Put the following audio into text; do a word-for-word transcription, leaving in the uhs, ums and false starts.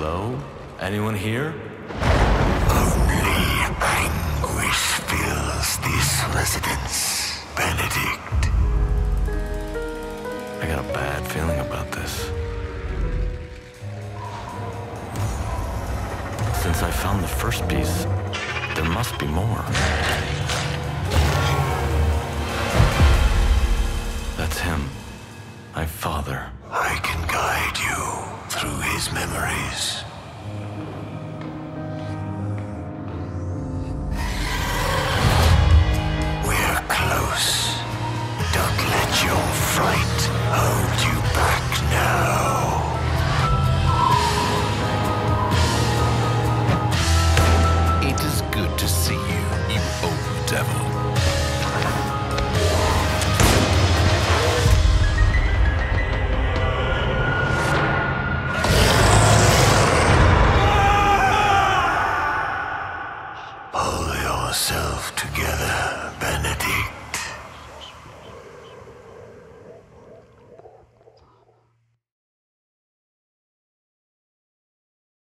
Hello? Anyone here? Only anguish fills this residence, Benedict. I got a bad feeling about this. Since I found the first piece, there must be more. That's him. My father. I can guide you through his memories. We're close. Don't let your fright hold you back now. It is good to see you, you old devil.